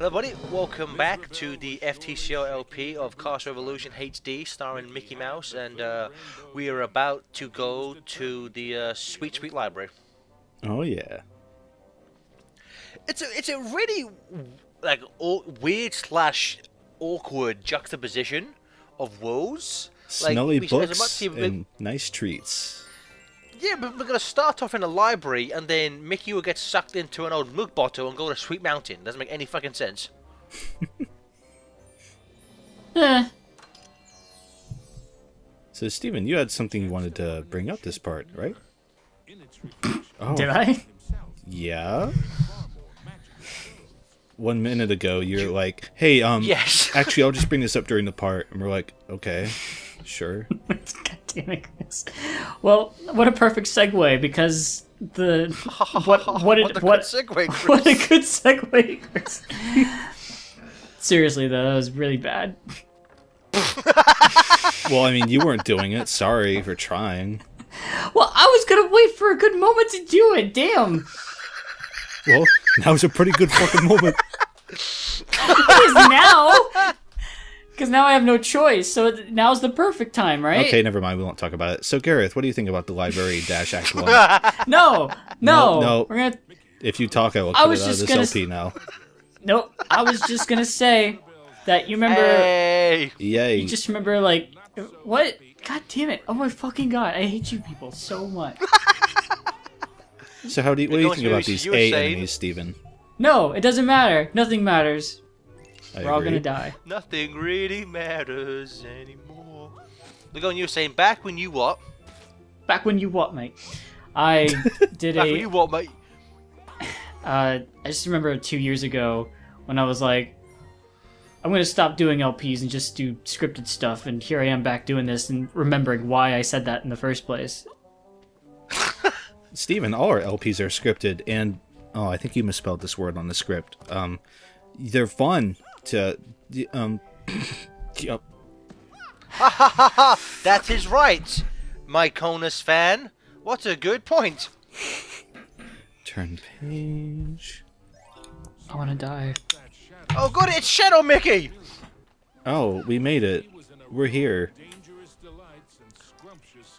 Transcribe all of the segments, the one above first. Hello everybody, welcome back to the FTCR LP of Chaos Revolution HD starring Mickey Mouse, and we are about to go to the sweet library. Oh yeah. It's a really like weird slash awkward juxtaposition of woes. Smelly like, books and nice treats. Yeah, but we're going to start off in a library, and then Mickey will get sucked into an old milk bottle and go to Sweet Mountain. Doesn't make any fucking sense. So, Steven, you had something you wanted to bring up this part, right? Oh. Did I? Yeah. 1 minute ago, you're like, hey, yes. Actually, I'll just bring this up during the part. And we're like, okay, sure. Well, what a perfect segue, because the what a good segue, Chris. Seriously though, that was really bad. Well, I mean, you weren't doing it. Sorry for trying. Well, I was gonna wait for a good moment to do it. Damn. Well, now's a pretty good fucking moment. It is now. Because now I have no choice, so now's the perfect time, right? Okay, never mind. We won't talk about it. So, Gareth, what do you think about the library dash act one? No. We're gonna... If you talk, I will cut it out of this LP now. Nope. I was just gonna say that you remember. Hey. Yay. You just remember, like, what? God damn it! Oh my fucking god! I hate you people so much. So, what do you think about these enemies, Steven? No, it doesn't matter. Nothing matters. We're all gonna die. Nothing really matters anymore. Look on you saying, back when you what? Back when you what, mate? I did back when you what, mate? I just remember 2 years ago when I was like, I'm gonna stop doing LPs and just do scripted stuff, and here I am back doing this and remembering why I said that in the first place. Steven, all our LPs are scripted, and oh, I think you misspelled this word on the script. They're fun. Yep. That is right, my Conus fan. What a good point. Turn page. I want to die. Oh, good, it's Shadow Mickey. Oh, we made it. We're here.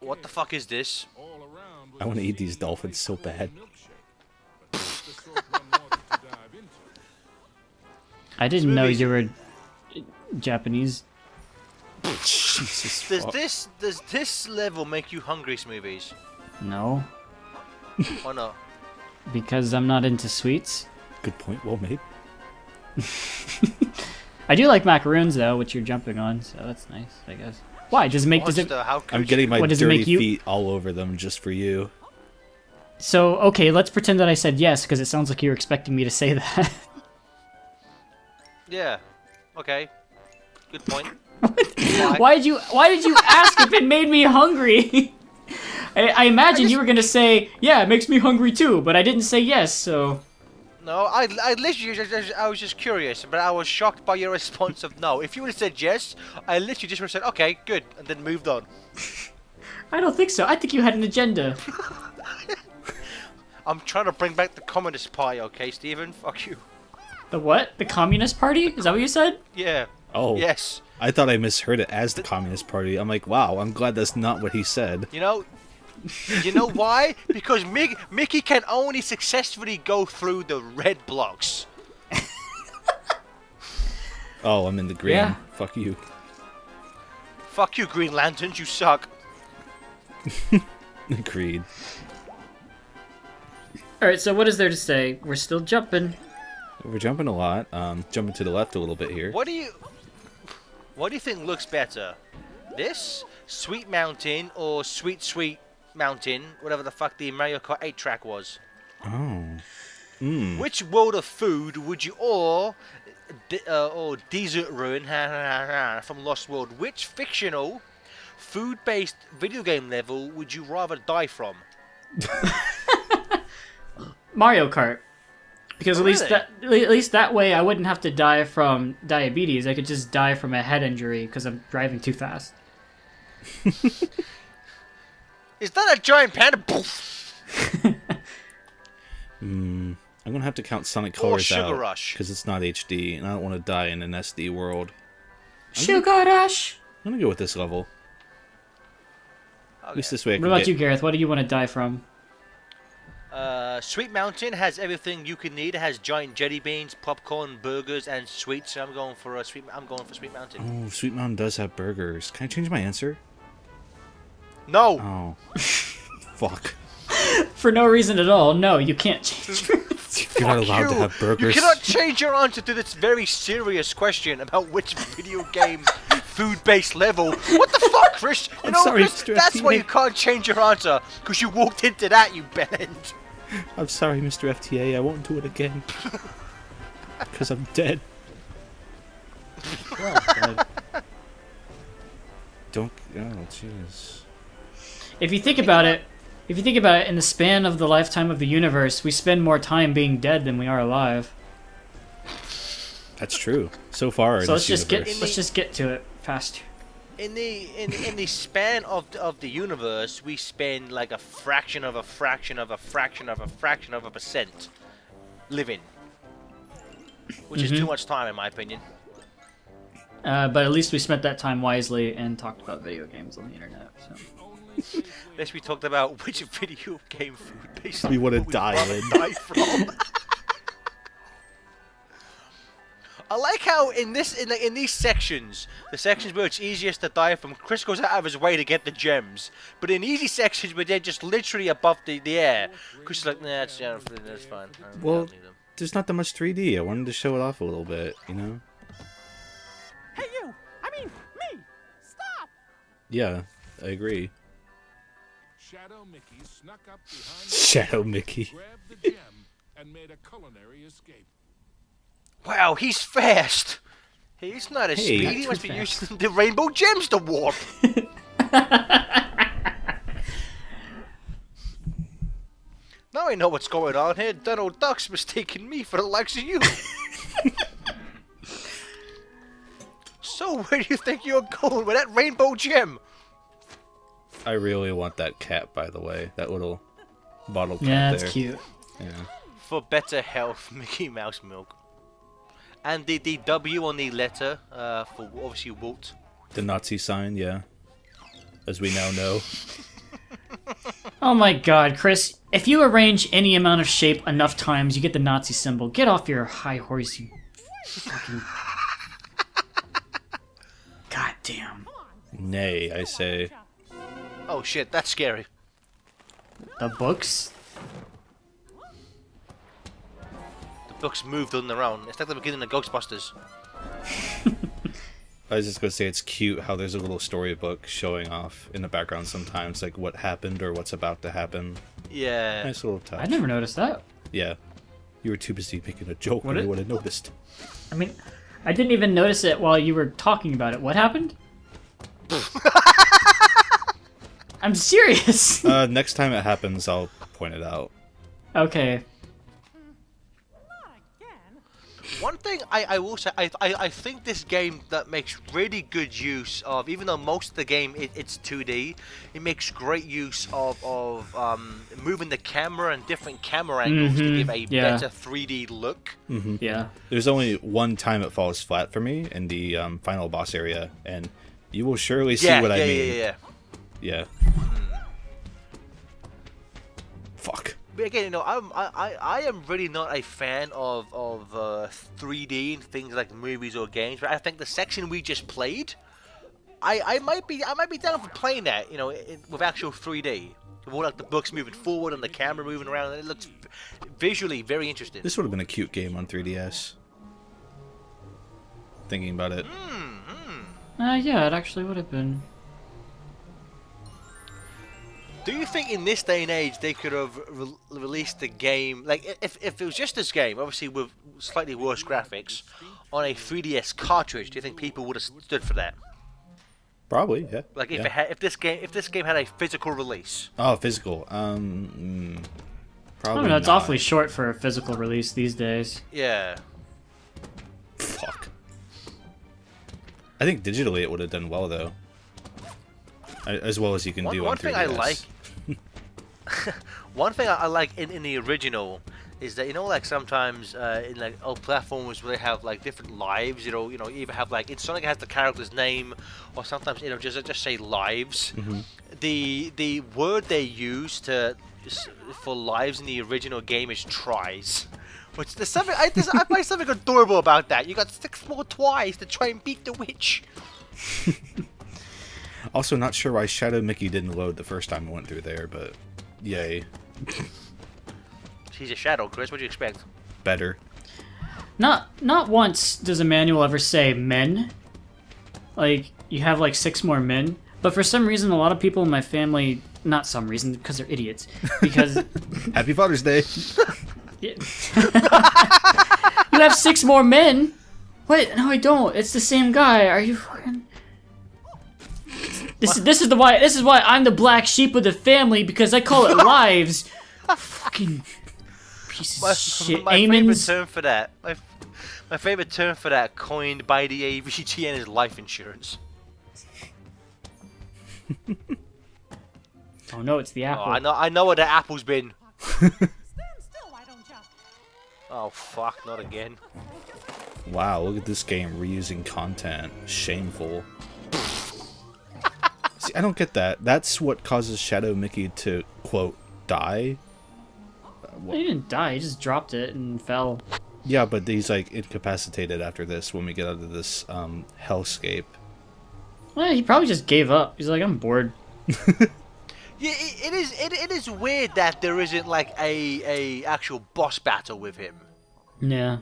What the fuck is this? I want to eat these dolphins so bad. I didn't know you were Japanese. Jesus. Does this level make you hungry, Smoothies? No. Why not? Because I'm not into sweets. Good point, well made. I do like macaroons though, which you're jumping on, so that's nice, I guess. Why? Does it make? Does it? I'm getting my dirty feet all over them just for you. So okay, let's pretend that I said yes, because it sounds like you're expecting me to say that. Yeah. Okay. Good point. Why did you ask if it made me hungry? I imagine you were gonna say, yeah, it makes me hungry too, but I didn't say yes, so. No, I literally I was just curious, but I was shocked by your response of no. If you would have said yes, I literally just would have said okay, good, and then moved on. I don't think so. I think you had an agenda. I'm trying to bring back the Communist Party, okay, Steven? Fuck you. The what? The Communist Party? Is that what you said? Yeah. Oh. Yes. I thought I misheard it as the Communist Party. I'm like, wow, I'm glad that's not what he said. You know why? Because Mickey can only successfully go through the red blocks. Oh, I'm in the green. Yeah. Fuck you. Fuck you, Green Lanterns. You suck. Agreed. Alright, so what is there to say? We're still jumping. We're jumping a lot. Jumping to the left a little bit here. What do you think looks better? This? Sweet Mountain or Sweet Mountain? Whatever the fuck the Mario Kart 8 track was. Oh. Mm. Which world of food would you or Desert Ruin from Lost World? Which fictional food-based video game level would you rather die from? Mario Kart. Because at least that way I wouldn't have to die from diabetes. I could just die from a head injury because I'm driving too fast. Is that a giant panda? Poof. I'm going to have to count Sonic Colors out because it's not HD, and I don't want to die in an SD world. Sugar Rush! I'm going to go with this level. Okay. At least this way I can What about you, Gareth? What do you want to die from? Sweet Mountain has everything you can need. It has giant jelly beans, popcorn, burgers, and sweets. So I'm going for Sweet Mountain. Oh, Sweet Mountain does have burgers. Can I change my answer? No. Oh, fuck. For no reason at all. No, you can't change. You're not allowed to have burgers. You cannot change your answer to this very serious question about which video game food-based level. What the fuck, Chris? You know, sorry, Chris, that's why you can't change your answer, because you walked into that, you bend. I'm sorry, Mr. FTA. I won't do it again. Because I'm dead. Oh, God. Don't. Oh, jeez. If you think about it. If you think about it, in the span of the lifetime of the universe, we spend more time being dead than we are alive. That's true. So far, so let's just get to it faster. In the span of the universe, we spend like a fraction of a fraction of a fraction of a fraction of a percent living, which is too much time, in my opinion. But at least we spent that time wisely and talked about video games on the internet. So. Unless we talked about which video game food based we want to die from. I like how in these sections, the sections where it's easiest to die from, Chris goes out of his way to get the gems. But in easy sections where they're just literally above the air, Chris is like, nah, that's fine. Well, there's not that much 3D. I wanted to show it off a little bit, you know. Hey you! I mean me! Stop! Yeah. I agree. Shadow Mickey snuck up behind Shadow Mickey. Grabbed the gem and made a culinary escape. Wow, he's fast. He's not as speedy. He must be using the rainbow gems to warp. Now I know what's going on here. Donald Duck's mistaken me for the likes of you. So where do you think you're going with that rainbow gem? I really want that cat, by the way. That little bottle cat there. Yeah, that's cute. Yeah. For better health, Mickey Mouse milk. And the W on the letter for obviously Walt. The Nazi sign, yeah. As we now know. Oh my God, Chris! If you arrange any amount of shape enough times, you get the Nazi symbol. Get off your high horse, you fucking goddamn. Nay, I say. Oh shit, that's scary. The books? The books moved on their own. It's like the beginning of Ghostbusters. I was just going to say it's cute how there's a little storybook showing off in the background sometimes, like what happened or what's about to happen. Yeah. Nice little touch. I never noticed that. Yeah. You were too busy making a joke when you would have noticed. I mean, I didn't even notice it while you were talking about it. What happened? I'm serious. Next time it happens, I'll point it out. Okay. One thing I will say, I think this game that makes really good use of, even though most of the game it's 2D, it makes great use of moving the camera and different camera angles to give a better 3D look. Yeah. There's only one time it falls flat for me in the final boss area, and you will surely see what I mean. Yeah. Fuck. But again, you know, I am really not a fan of 3D and things like movies or games. But I think the section we just played, I might be down for playing that. You know, with actual 3D, with all like the books moving forward and the camera moving around, and it looks visually very interesting. This would have been a cute game on 3DS. Thinking about it. Yeah, it actually would have been. Do you think in this day and age they could have released the game, like if it was just this game, obviously with slightly worse graphics, on a 3DS cartridge? Do you think people would have stood for that? Probably, yeah. Like if it had, if this game had a physical release. Oh, physical. Probably. I don't know. It's awfully short for a physical release these days. Yeah. Fuck. I think digitally it would have done well though. As well as you can do on 3DS. One thing I like in the original is that, you know, like sometimes in like old platformers where they have like different lives, you know, you either have like in Sonic it has the character's name, or sometimes you know just say lives. Mm-hmm. The word they use for lives in the original game is tries. Which there's something I find something adorable about that. You got 6 more tries to try and beat the witch. Also, not sure why Shadow Mickey didn't load the first time I went through there, but yay. She's a shadow, Chris. What do you expect? Better. Not once does a manual ever say men. Like you have like 6 more men, but for some reason a lot of people in my family, not some reason because they're idiots. Because Happy Father's Day. You have 6 more men. What? No, I don't. It's the same guy. Are you fucking? This is why I'm the black sheep of the family, because I call it lives. Fucking piece of shit. My favorite term for that, coined by the AVGN, is life insurance. Oh no, it's the apple. Oh, I know where the apple's been. Oh fuck, not again. Wow, look at this game reusing content. Shameful. See, I don't get that. That's what causes Shadow Mickey to, quote, die? He didn't die, he just dropped it and fell. Yeah, but he's, like, incapacitated after this when we get out of this hellscape. Well, he probably just gave up. He's like, I'm bored. Yeah, it is weird that there isn't, like, a actual boss battle with him. Yeah.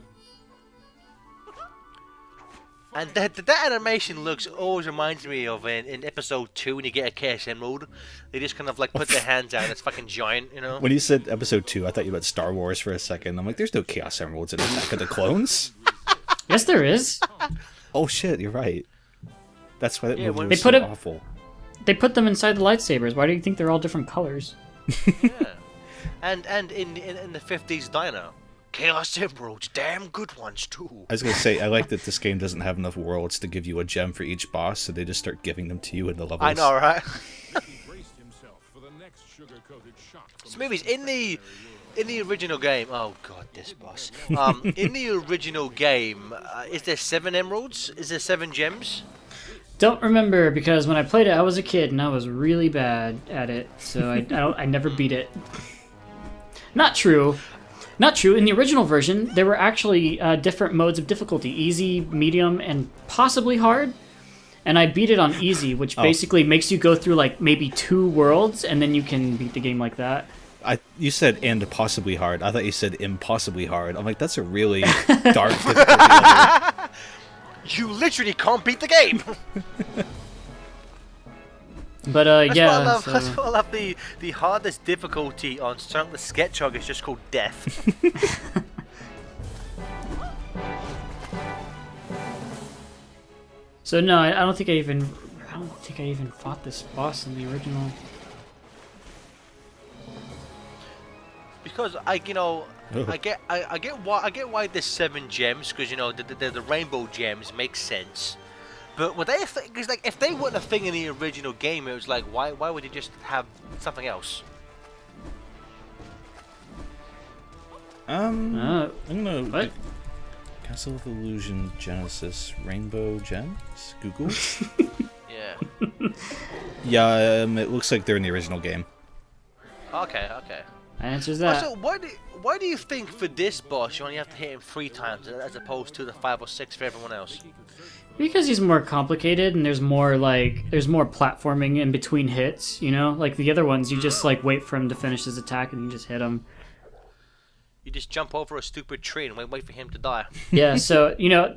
And that animation always reminds me of in episode 2 when you get a Chaos Emerald. They just kind of like put their hands out and it's fucking giant, you know? When you said episode 2, I thought you meant Star Wars for a second. I'm like, there's no Chaos Emeralds in Attack of the Clones. Yes, there is. Oh shit, you're right. That's why that movie was so awful. They put them inside the lightsabers. Why do you think they're all different colors? Yeah. And in the 50s diner. Chaos Emeralds, damn good ones too. I was gonna say, I like that this game doesn't have enough worlds to give you a gem for each boss, so they just start giving them to you in the levels. I know, right? This movie's in the original game. Oh god, this boss. In the original game, is there 7 emeralds? Is there 7 gems? Don't remember, because when I played it, I was a kid and I was really bad at it, so I never beat it. Not true. Not true. In the original version, there were actually different modes of difficulty. Easy, medium, and possibly hard. And I beat it on easy, which basically makes you go through like maybe 2 worlds, and then you can beat the game like that. You said, and possibly hard. I thought you said impossibly hard. I'm like, that's a really dark difficulty level. You literally can't beat the game! But yeah, that's why I love the hardest difficulty on Sonic the Hedgehog is just called death. So no, I don't think I even fought this boss in the original. Because I get why there's 7 gems, because you know the rainbow gems make sense. But were they a thing? Because like, if they weren't a thing in the original game, it was like, why would you just have something else? I'm gonna... What? Castle of Illusion, Genesis, Rainbow Gems? Google? Yeah. Yeah, it looks like they're in the original game. Okay, okay. That answers that. Also, why do you think for this boss you only have to hit him 3 times as opposed to the 5 or 6 for everyone else? Because he's more complicated and there's more platforming in between hits, you know? Like the other ones, you just like wait for him to finish his attack and you just hit him. You just jump over a stupid tree and wait for him to die. Yeah, so, you know...